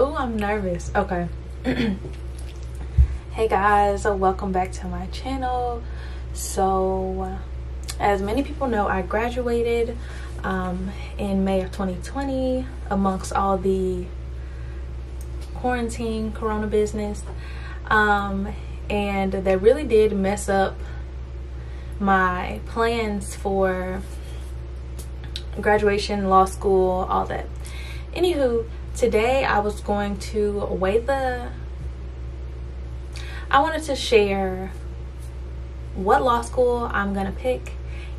Oh, I'm nervous. Okay. Hey guys, so welcome back to my channel. So as many people know, I graduated in May of 2020 amongst all the quarantine corona business, and that really did mess up my plans for graduation, law school, all that. Anywho, today I was going to I wanted to share what law school I'm gonna pick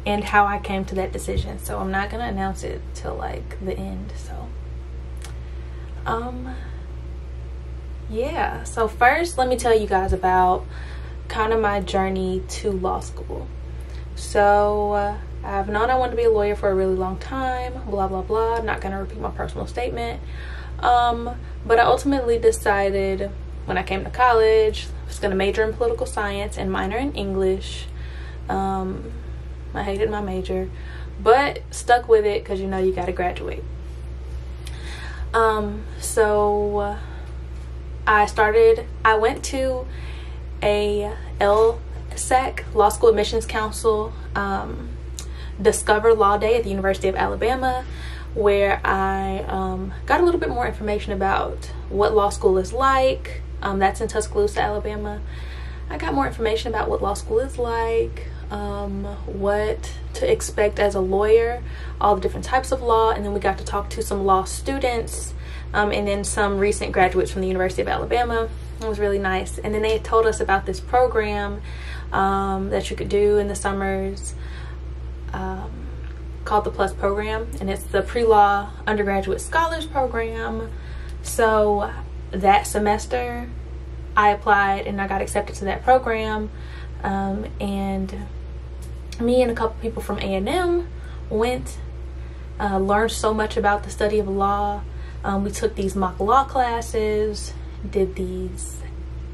and how I came to that decision. So I'm not gonna announce it till like the end. So yeah, so first let me tell you guys about kind of my journey to law school. So I've known I wanted to be a lawyer for a really long time, blah blah blah. I'm not gonna repeat my personal statement, but I ultimately decided when I came to college I was gonna major in political science and minor in English. I hated my major, but stuck with it because, you know, you gotta graduate. So I went to a LSAC, Law School Admissions Council, Discover Law Day at the University of Alabama, where I got a little bit more information about what law school is like. That's in Tuscaloosa, Alabama. I got more information about what law school is like, what to expect as a lawyer, all the different types of law, and then we got to talk to some law students, and then some recent graduates from the University of Alabama. It was really nice. And then they told us about this program that you could do in the summers called the PLUS Program, and it's the pre-law undergraduate scholars program. So that semester I applied and I got accepted to that program, and me and a couple people from A&M went, learned so much about the study of law. We took these mock law classes, did these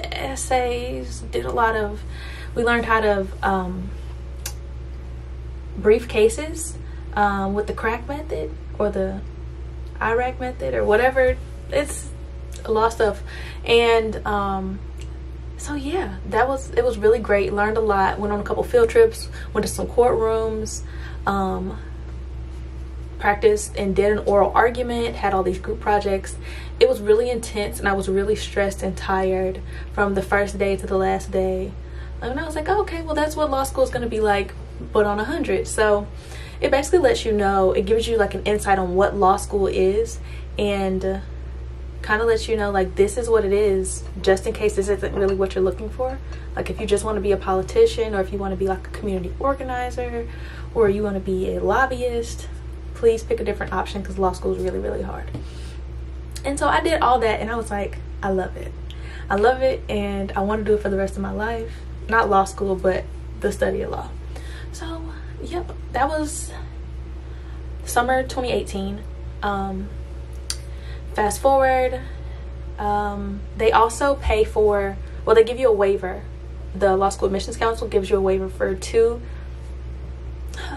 essays, we learned how to brief cases with the CRAC method or the IRAC method or whatever. It's a lot of stuff. And so yeah, it was really great. Learned a lot, went on a couple field trips, went to some courtrooms, practiced and did an oral argument, had all these group projects. It was really intense and I was really stressed and tired from the first day to the last day. And I was like, oh, okay, well that's what law school is going to be like, but on 100. So it basically lets you know, it gives you like an insight on what law school is, and kind of lets you know like this is what it is, just in case this isn't really what you're looking for. Like if you just want to be a politician, or if you want to be like a community organizer, or you want to be a lobbyist, please pick a different option because law school is really, really hard. And so I did all that and I was like, I love it. I love it, and I want to do it for the rest of my life. Not law school, but the study of law. So yep, that was summer 2018. Fast forward, they also pay for, well, they give you a waiver. The Law School Admissions Council gives you a waiver for 2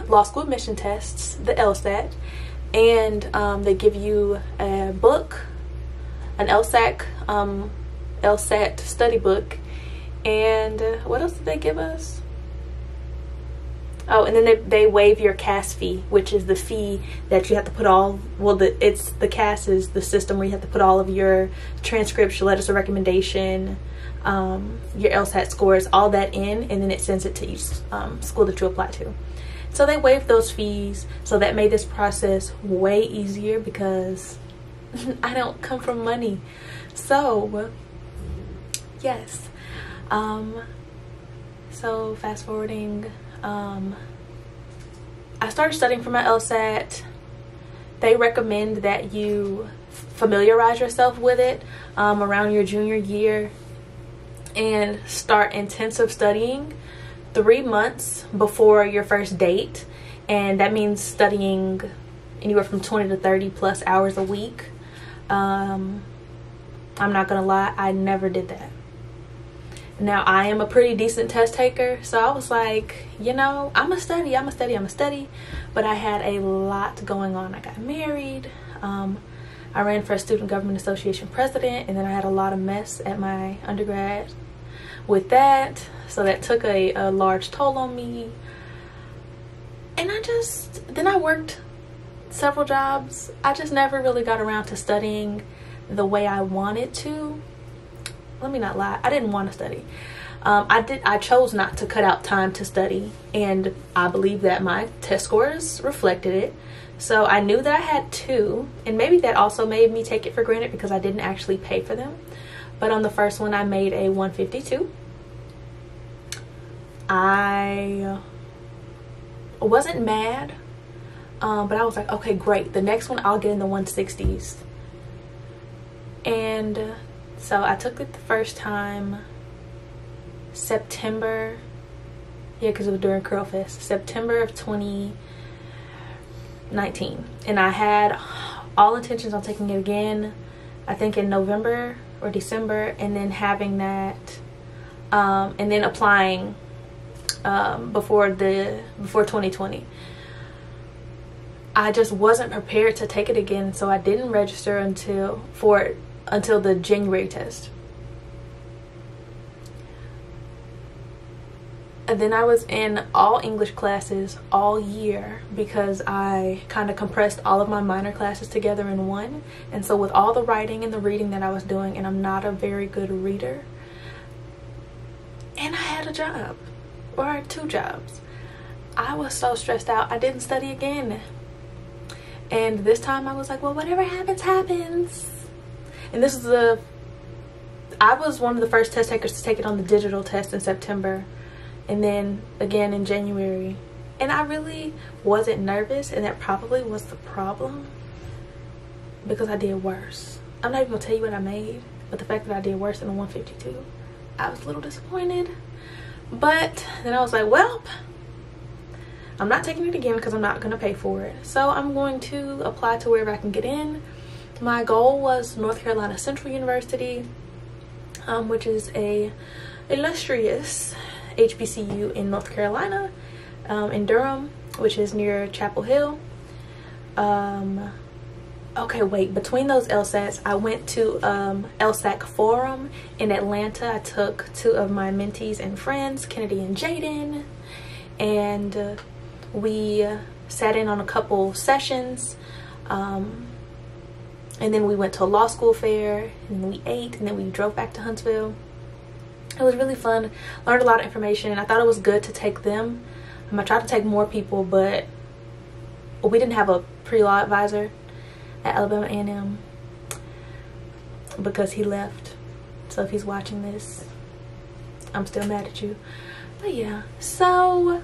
law school admission tests, the LSAT, and they give you a book, an LSAT study book, and what else did they give us? Oh, and then they waive your CAS fee, which is the fee that you have to put all, well, the CAS is the system where you have to put all of your transcripts, your letters of recommendation, your LSAT scores, all that in, and then it sends it to each school that you apply to. So they waived those fees, so that made this process way easier because I don't come from money. So yes, so fast forwarding, I started studying for my LSAT. They recommend that you familiarize yourself with it around your junior year and start intensive studying 3 months before your first date, and that means studying anywhere from 20 to 30 plus hours a week. I'm not gonna lie, I never did that. Now, I am a pretty decent test taker, so I was like, you know, I'm a study, but I had a lot going on. I got married, I ran for a Student Government Association president, and then I had a lot of mess at my undergrad with that. So that took a large toll on me. And then I worked several jobs. I just never really got around to studying the way I wanted to. Let me not lie, I didn't want to study. I chose not to cut out time to study, and I believe that my test scores reflected it. So I knew that I had two, and maybe that also made me take it for granted because I didn't actually pay for them. But on the first one, I made a 152. I wasn't mad, but I was like, okay, great. The next one, I'll get in the 160s. And so I took it the first time, September, yeah, because it was during Curl Fest, September of 2019. And I had all intentions on taking it again, I think in November or December, and then having that, and then applying before 2020. I just wasn't prepared to take it again, so I didn't register until the January test. And then I was in all English classes all year because I kind of compressed all of my minor classes together in one. And so with all the writing and the reading that I was doing, and I'm not a very good reader, and I had a job, or two jobs, I was so stressed out. I didn't study again. And this time I was like, well, whatever happens, happens. And this is I was one of the first test takers to take it on the digital test in September. And then again in January. And I really wasn't nervous, and that probably was the problem, because I did worse. I'm not even gonna tell you what I made, but the fact that I did worse than a 152, I was a little disappointed. But then I was like, well, I'm not taking it again because I'm not gonna pay for it. So I'm going to apply to wherever I can get in. My goal was North Carolina Central University, which is a illustrious HBCU in North Carolina, in Durham, which is near Chapel Hill. Okay, wait, between those LSATs, I went to LSAC Forum in Atlanta. I took two of my mentees and friends, Kennedy and Jaden, and we sat in on a couple sessions, and then we went to a law school fair, and then we ate, and then we drove back to Huntsville. It was really fun, learned a lot of information. I thought it was good to take them. I tried to take more people, but we didn't have a pre-law advisor at Alabama A&M because he left. So if he's watching this, I'm still mad at you. But yeah, so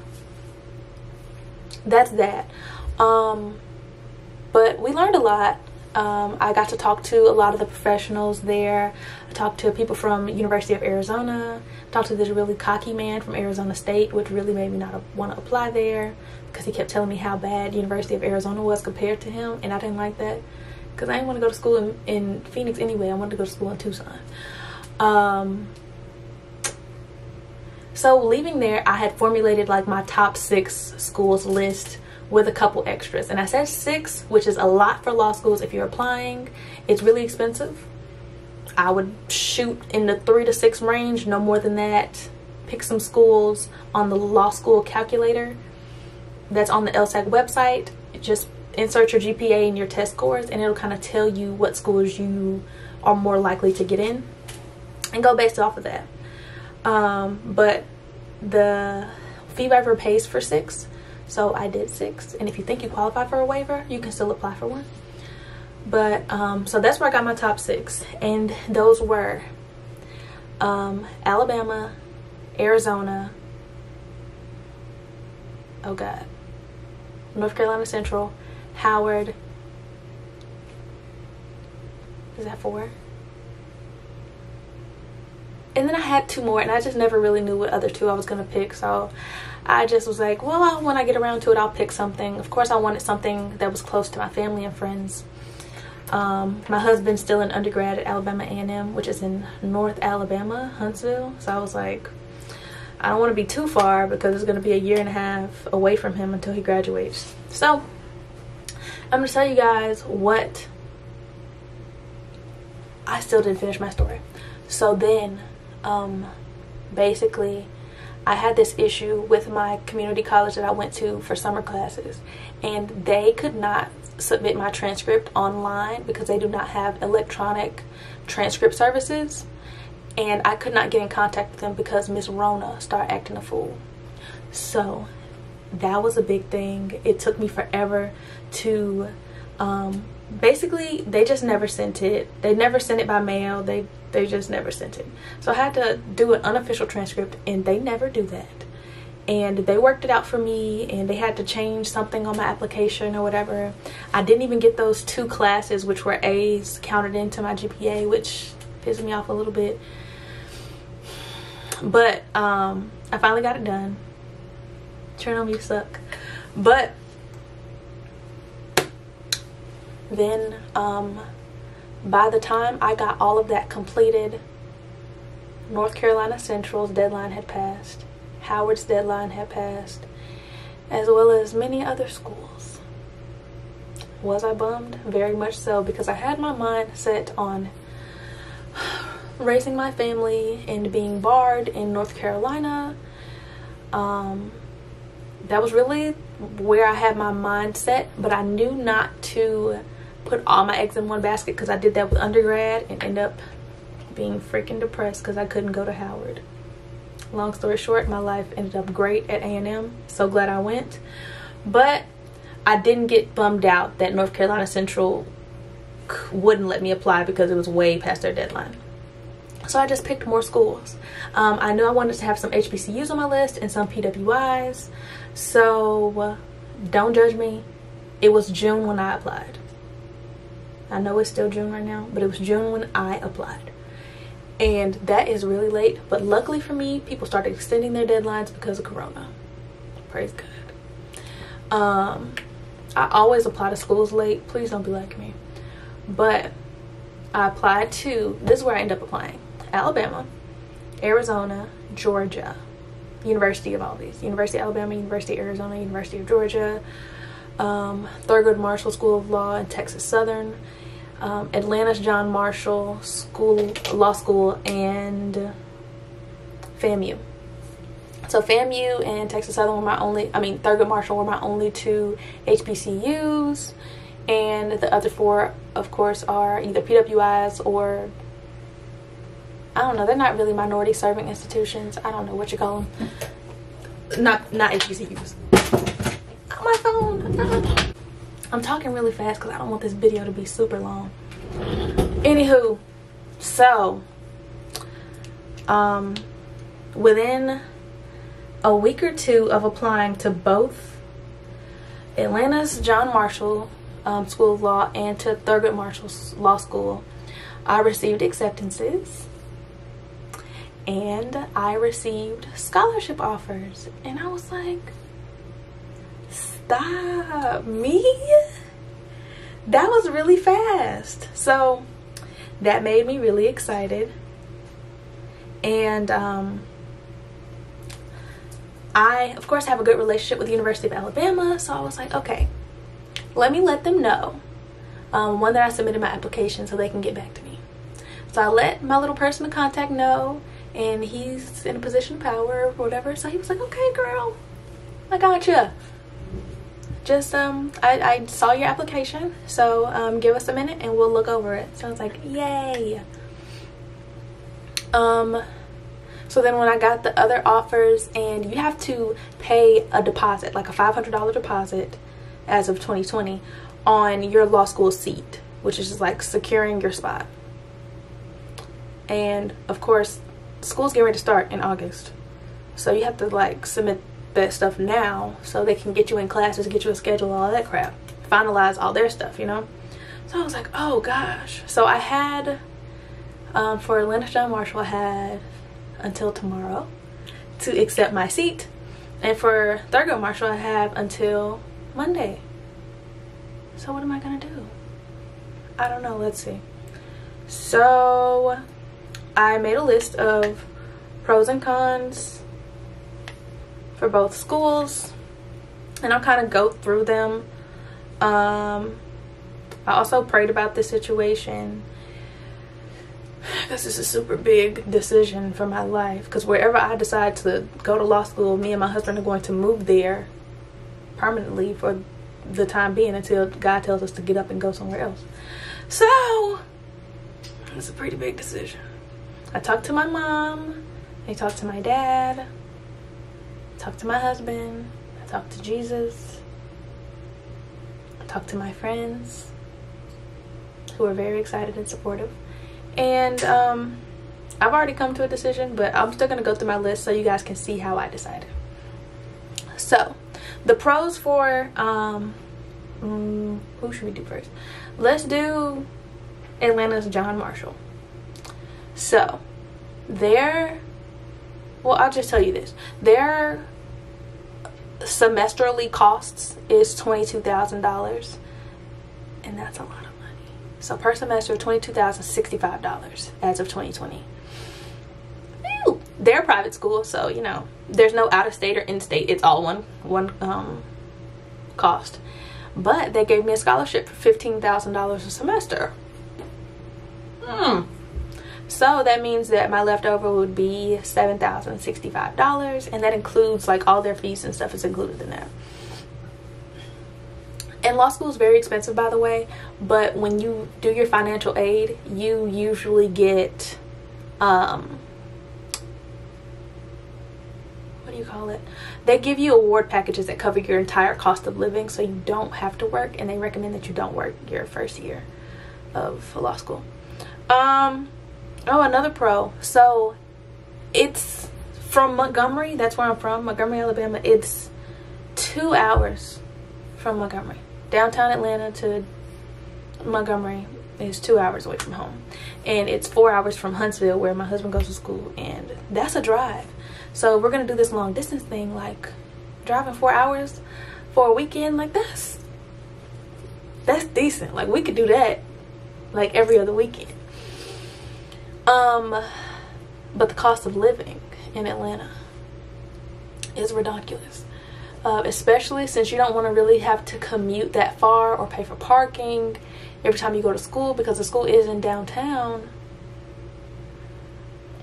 that's that. But we learned a lot. I got to talk to a lot of the professionals there. I talked to people from University of Arizona. I talked to this really cocky man from Arizona State, which really made me not want to apply there because he kept telling me how bad University of Arizona was compared to him, and I didn't like that because I didn't want to go to school in Phoenix anyway. I wanted to go to school in Tucson. So leaving there, I had formulated like my top 6 schools list with a couple extras, and I said 6, which is a lot for law schools. If you're applying, it's really expensive. I would shoot in the 3 to 6 range, no more than that. Pick some schools on the law school calculator that's on the LSAC website. Just insert your GPA and your test scores, and it'll kind of tell you what schools you are more likely to get in, and go based off of that. But the fee waiver pays for 6. So I did 6, and if you think you qualify for a waiver, you can still apply for one. But so that's where I got my top 6, and those were Alabama, Arizona, oh god, North Carolina Central, Howard, is that 4? And then I had 2 more, and I just never really knew what other 2 I was gonna pick, so I just was like, well, when I get around to it, I'll pick something. Of course, I wanted something that was close to my family and friends. My husband's still an undergrad at Alabama A&M, which is in North Alabama, Huntsville. So I was like, I don't want to be too far because it's going to be a year and a half away from him until he graduates. So I'm going to tell you guys what I still didn't finish my story. So then, basically, I had this issue with my community college that I went to for summer classes, and they could not submit my transcript online because they do not have electronic transcript services, and I could not get in contact with them because Miss Rona started acting a fool. So that was a big thing. It took me forever to basically, they just never sent it. They never sent it by mail. They just never sent it. So I had to do an unofficial transcript, and they never do that. And they worked it out for me, and they had to change something on my application or whatever. I didn't even get those 2 classes, which were A's, counted into my GPA, which pissed me off a little bit. But I finally got it done. Turn on, you suck. But then by the time I got all of that completed, North Carolina Central's deadline had passed. Howard's deadline had passed, as well as many other schools. Was I bummed? Very much so, because I had my mind set on raising my family and being barred in North Carolina. That was really where I had my mind set, but I knew not to put all my eggs in one basket, because I did that with undergrad and ended up being freaking depressed because I couldn't go to Howard. Long story short, my life ended up great at A&M. So glad I went. But I didn't get bummed out that North Carolina Central wouldn't let me apply because it was way past their deadline. So I just picked more schools. I knew I wanted to have some HBCUs on my list and some PWIs. So don't judge me. It was June when I applied. I know it's still June right now, but it was June when I applied. And that is really late, but luckily for me, people started extending their deadlines because of Corona. Praise God. I always apply to schools late. Please don't be like me. But I applied to, this is where I end up applying, Alabama, Arizona, Georgia, University of all these. University of Alabama, University of Arizona, University of Georgia, Thurgood Marshall School of Law, and Texas Southern. Atlanta's John Marshall School Law School, and FAMU. So FAMU and Texas Southern were my only, I mean Thurgood Marshall were my only 2 HBCUs, and the other 4 of course are either PWIs or, I don't know, they're not really minority serving institutions. I don't know what you call them. Not HBCUs. Oh, my phone. No. I'm talking really fast because I don't want this video to be super long. Anywho, so within a week or 2 of applying to both Atlanta's John Marshall School of Law and to Thurgood Marshall Law School, I received acceptances and I received scholarship offers, and I was like, stop me. That was really fast. So that made me really excited, and I of course have a good relationship with the University of Alabama, so I was like, okay, let me let them know one, that I submitted my application so they can get back to me. So I let my little person in contact know, and he's in a position of power or whatever, so he was like, okay girl, I gotcha. Just I saw your application, so give us a minute and we'll look over it. So I was like, yay. So then when I got the other offers, and you have to pay a deposit, like a $500 deposit as of 2020 on your law school seat, which is just like securing your spot. And of course school's getting ready to start in August, so you have to like submit that stuff now so they can get you in classes, get you a schedule, all that crap, finalize all their stuff, you know. So I was like, oh gosh. So I had for Atlanta's John Marshall, I had until tomorrow to accept my seat, and for Thurgood Marshall I have until Monday. So what am I gonna do? I don't know, let's see. So I made a list of pros and cons for both schools, and I'll kind of go through them. I also prayed about this situation, This is a super big decision for my life, because wherever I decide to go to law school, me and my husband are going to move there permanently for the time being until God tells us to get up and go somewhere else. So it's a pretty big decision. I talked to my mom, I talked to my dad, I talked to my husband, I talked to Jesus, I talked to my friends who are very excited and supportive. And I've already come to a decision, but I'm still going to go through my list so you guys can see how I decided. So the pros for who should we do first? Let's do Atlanta's John Marshall. So their, well, I'll just tell you this, their semesterly costs is $22,000, and that's a lot of money. So per semester, $22,065 as of 2020. Ew. They're a private school, so you know there's no out-of-state or in-state. It's all one cost. But they gave me a scholarship for $15,000 a semester. So that means that my leftover would be $7,065, and that includes like all their fees and stuff is included in that. And law school is very expensive, by the way, but when you do your financial aid, you usually get, what do you call it? They give you award packages that cover your entire cost of living, so you don't have to work, and they recommend that you don't work your first year of law school. Oh, another pro. So it's from Montgomery. That's where I'm from, Montgomery, Alabama. It's 2 hours from Montgomery. Downtown Atlanta to Montgomery is 2 hours away from home, and it's 4 hours from Huntsville, where my husband goes to school, and that's a drive. So we're gonna do this long distance thing, like driving 4 hours for a weekend. Like that's decent. Like we could do that like every other weekend. But the cost of living in Atlanta is redonkulous. Especially since you don't want to really have to commute that far or pay for parking every time you go to school, because the school is in downtown.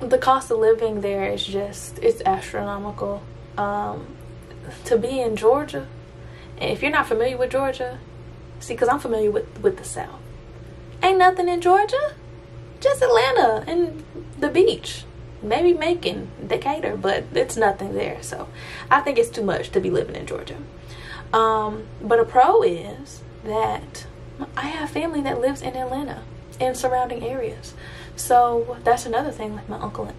The cost of living there is just, it's astronomical. To be in Georgia, and if you're not familiar with Georgia, see, because I'm familiar with the South, ain't nothing in Georgia, just Atlanta and the beach. Maybe Macon, Decatur, but it's nothing there. So I think it's too much to be living in Georgia. But a pro is that I have family that lives in Atlanta and surrounding areas. So that's another thing. Like my uncle and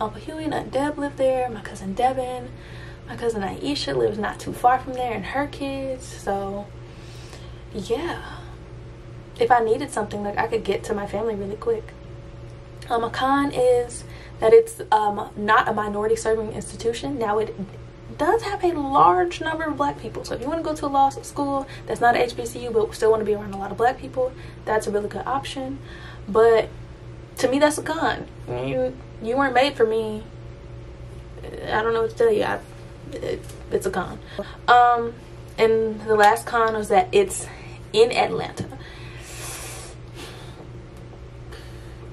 Uncle Huey and Aunt Deb live there. My cousin Devin, my cousin Aisha lives not too far from there, and her kids. So yeah, if I needed something, like I could get to my family really quick. A con is that it's not a minority serving institution. Now it does have a large number of black people, so if you want to go to a law school that's not a HBCU but still want to be around a lot of black people, that's a really good option. But to me, that's a con. You weren't made for me. I don't know what to tell you. It's a con. And the last con was that it's in Atlanta.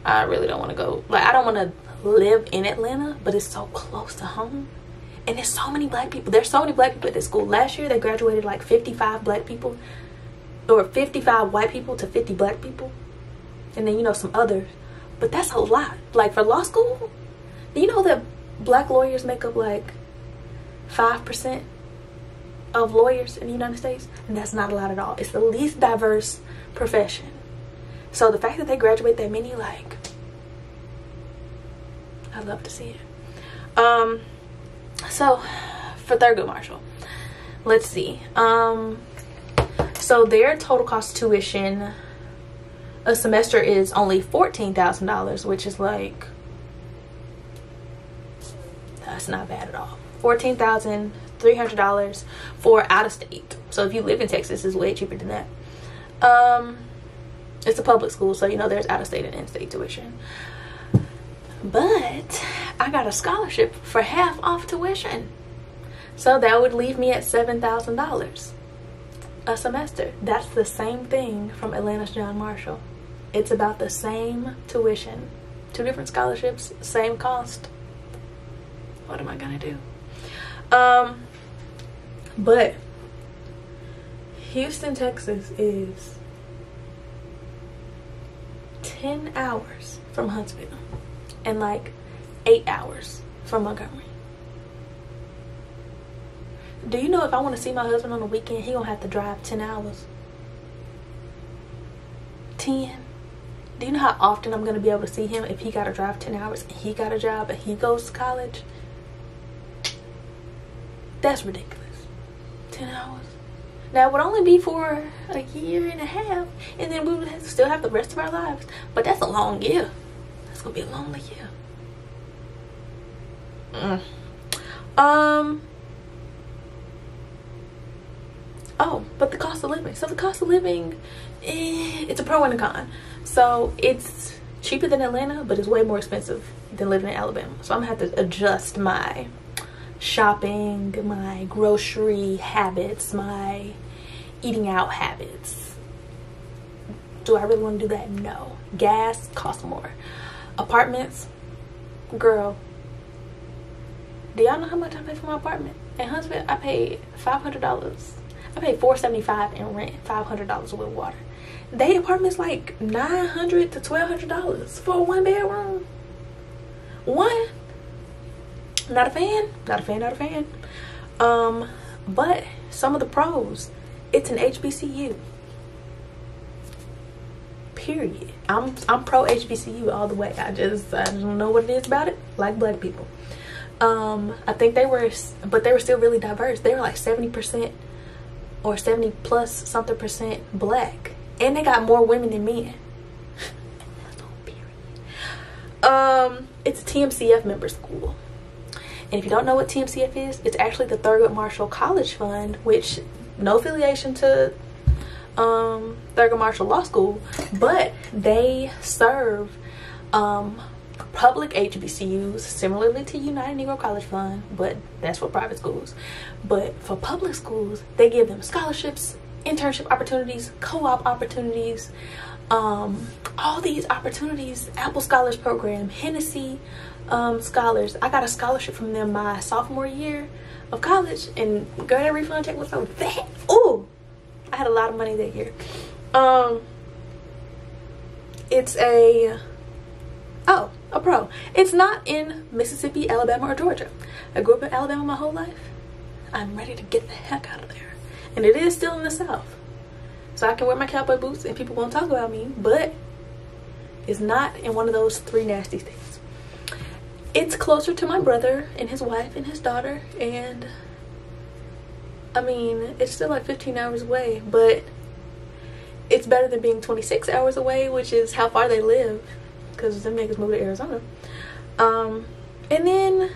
I really don't want to go, like I don't want to live in Atlanta, but it's so close to home, and there's so many black people. There's so many black people at this school. Last year they graduated like 55 black people, or 55 white people to 50 black people, and then you know some others, but that's a lot. Like for law school, you know that black lawyers make up like 5% of lawyers in the United States, and that's not a lot at all. It's the least diverse profession. So the fact that they graduate that many, like, I love to see it. So for Thurgood Marshall, let's see. So their total cost tuition a semester is only $14,000, which is like, that's not bad at all. $14,300 for out of state. So if you live in Texas, it's way cheaper than that. It's a public school, so you know there's out-of-state and in-state tuition. But I got a scholarship for half off tuition, so that would leave me at $7,000 a semester. That's the same thing from Atlanta's John Marshall. It's about the same tuition Two different scholarships, same cost. What am I gonna do? But Houston, Texas is 10 hours from Huntsville and like 8 hours from Montgomery. Do you know if I want to see my husband on the weekend, he gonna have to drive 10 hours? 10? Do you know how often I'm gonna be able to see him if he gotta drive 10 hours and he got a job and he goes to college? That's ridiculous. 10 hours. Now it would only be for a year and a half, and then we would have to still have the rest of our lives. But that's a long year. That's gonna be a lonely year. Oh, but the cost of living. So the cost of living, it's a pro and a con. So it's cheaper than Atlanta, but it's way more expensive than living in Alabama. So I'm gonna have to adjust my shopping, my grocery habits, my eating out habits. Do I really want to do that? No. Gas costs more. Apartments, girl. Do y'all know how much I pay for my apartment? In Huntsville, I paid $500. I paid $475 in rent, $500 with water. They apartments like $900 to $1,200 for a one-bedroom. One. Not a fan. Not a fan. Not a fan. But some of the pros. It's an HBCU. Period. I'm pro HBCU all the way. I don't know what it is about it. Like black people. I think they were, but they were still really diverse. They were like 70%. Or 70 plus something percent black, and they got more women than men. It's a TMCF member school, and if you don't know what TMCF is, it's actually the Thurgood Marshall College Fund, which no affiliation to Thurgood Marshall Law School, but they serve public HBCUs, similarly to United Negro College Fund, but that's for private schools. But for public schools, they give them scholarships, internship opportunities, co-op opportunities, all these opportunities, Apple Scholars Program, Hennessy Scholars. I got a scholarship from them my sophomore year of college, and girl, that refund check was so fat. Ooh, I had a lot of money that year. It's a pro. It's not in Mississippi, Alabama, or Georgia. I grew up in Alabama my whole life. I'm ready to get the heck out of there. And it is still in the South. So I can wear my cowboy boots and people won't talk about me, but it's not in one of those three nasty states. It's closer to my brother and his wife and his daughter, and I mean, it's still like 15 hours away, but it's better than being 26 hours away, which is how far they live. Because them niggas moved to Arizona. And then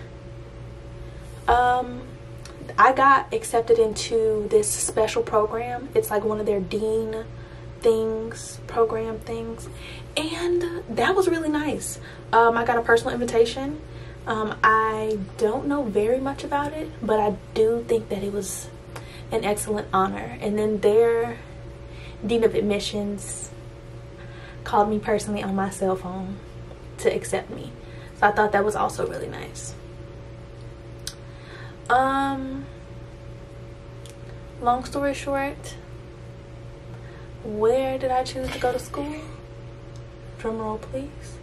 I got accepted into this special program. It's like one of their dean things, program things. And that was really nice. I got a personal invitation. I don't know very much about it, but I do think that it was an excellent honor. And then their dean of admissions called me personally on my cell phone to accept me. So I thought that was also really nice. Long story short, where did I choose to go to school? Drum roll, please.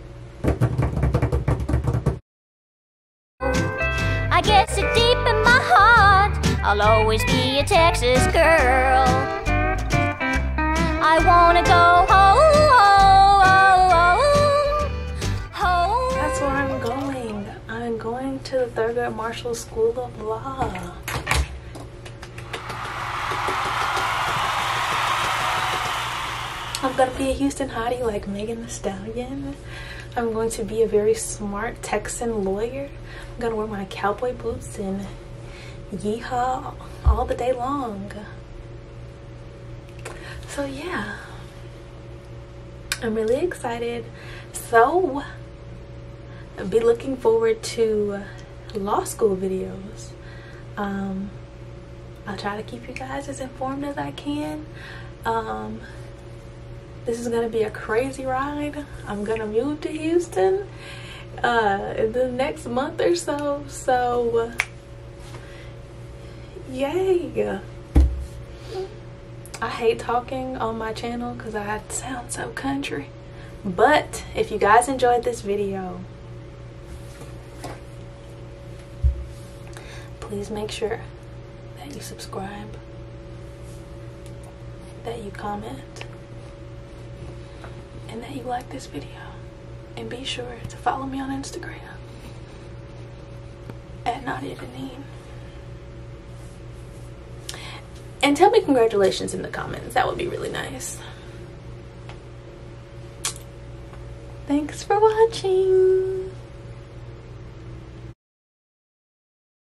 I guess it deep in my heart, I'll always be a Texas girl. I wanna go home. To the Thurgood Marshall School of Law. I'm gonna be a Houston hottie like Megan Thee Stallion. I'm going to be a very smart Texan lawyer. I'm gonna wear my cowboy boots and yeehaw all the day long. So yeah, I'm really excited. So be looking forward to law school videos. I'll try to keep you guys as informed as I can. This is gonna be a crazy ride. I'm gonna move to Houston in the next month or so, so yay. I hate talking on my channel because I sound so country, but if you guys enjoyed this video, please make sure that you subscribe, that you comment, and that you like this video, and be sure to follow me on Instagram at KnotiaDeneen, and tell me congratulations in the comments. That would be really nice. Thanks for watching.